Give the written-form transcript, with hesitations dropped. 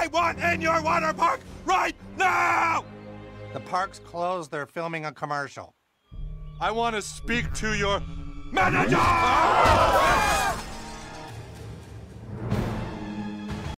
I want in your water park right now! The park's closed. They're filming a commercial. I want to speak to your manager!